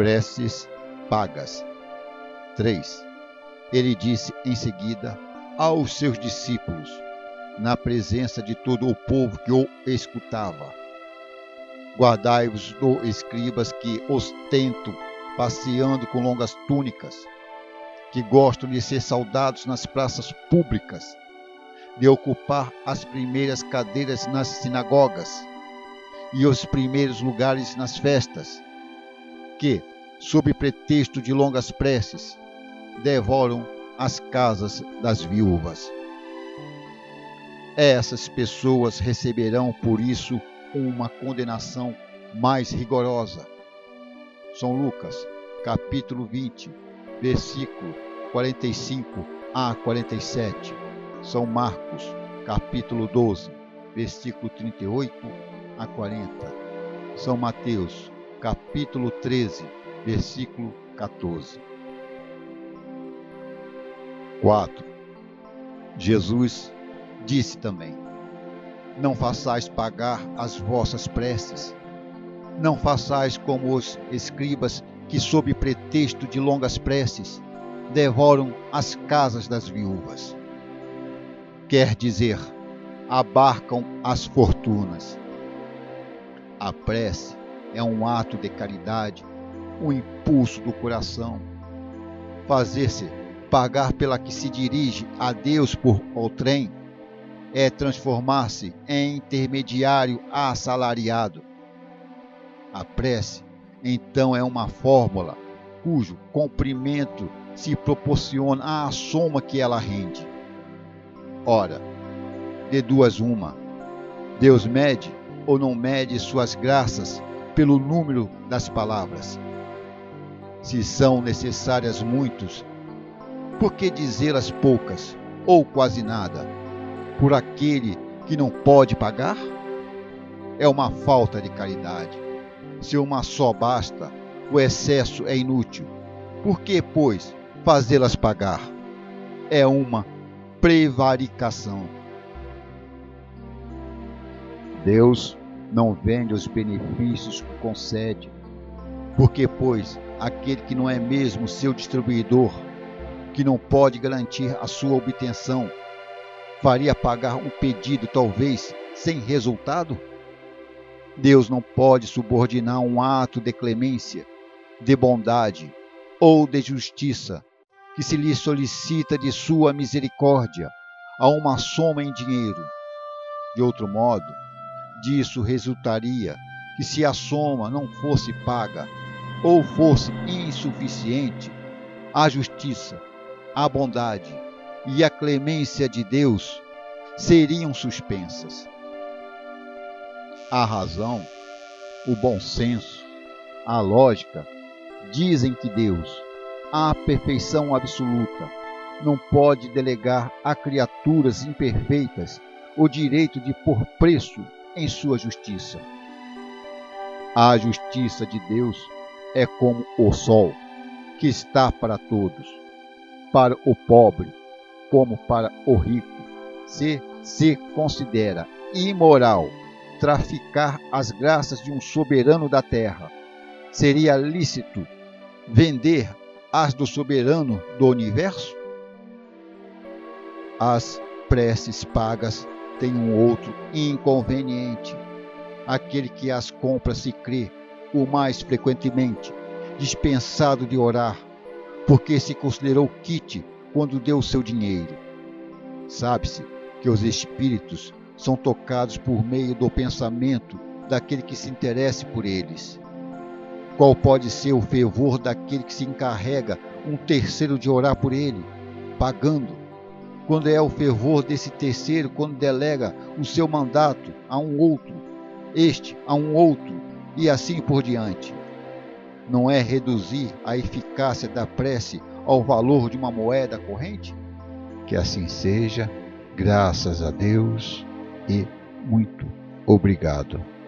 preces pagas. 3. Ele disse em seguida aos seus discípulos, na presença de todo o povo que o escutava: guardai-vos dos escribas que ostentam, passeando com longas túnicas, que gostam de ser saudados nas praças públicas, de ocupar as primeiras cadeiras nas sinagogas e os primeiros lugares nas festas, que, sob pretexto de longas preces, devoram as casas das viúvas. Essas pessoas receberão, por isso, uma condenação mais rigorosa. São Lucas, capítulo 20, versículo 45 a 47. São Marcos, capítulo 12, versículo 38 a 40. São Mateus, capítulo 13, versículo 14. 4. Jesus disse também: não façais pagar as vossas preces, não façais como os escribas que, sob pretexto de longas preces, devoram as casas das viúvas. Quer dizer, abarcam as fortunas. A prece é um ato de caridade, um impulso do coração, fazer-se pagar pela que se dirige a Deus por outrem, é transformar-se em intermediário assalariado. A prece, então, é uma fórmula cujo comprimento se proporciona à soma que ela rende. Ora, de duas uma: Deus mede ou não mede suas graças pelo número das palavras. Se são necessárias muitos, por que dizê-las poucas ou quase nada, por aquele que não pode pagar? É uma falta de caridade. Se uma só basta, o excesso é inútil. Por que, pois, fazê-las pagar? É uma prevaricação. Deus não vende os benefícios que concede. Por que, pois, aquele que não é mesmo seu distribuidor, que não pode garantir a sua obtenção, faria pagar um pedido talvez sem resultado? Deus não pode subordinar um ato de clemência, de bondade ou de justiça que se lhe solicita de sua misericórdia a uma soma em dinheiro. De outro modo, disso resultaria que, se a soma não fosse paga ou fosse insuficiente, a justiça, a bondade e a clemência de Deus seriam suspensas. A razão, o bom senso, a lógica dizem que Deus, a perfeição absoluta, não pode delegar a criaturas imperfeitas o direito de pôr preço em sua justiça. A justiça de Deus é como o sol, que está para todos, para o pobre como para o rico. Se considera imoral traficar as graças de um soberano da terra, seria lícito vender as do soberano do universo? As preces pagas têm um outro inconveniente. Aquele que as compra se crê, o mais frequentemente, dispensado de orar, porque se considerou quite quando deu seu dinheiro. Sabe-se que os espíritos são tocados por meio do pensamento daquele que se interessa por eles. Qual pode ser o fervor daquele que se encarrega um terceiro de orar por ele, pagando, quando é o fervor desse terceiro quando delega o seu mandato a um outro, este a um outro, e assim por diante? Não é reduzir a eficácia da prece ao valor de uma moeda corrente? Que assim seja, graças a Deus e muito obrigado.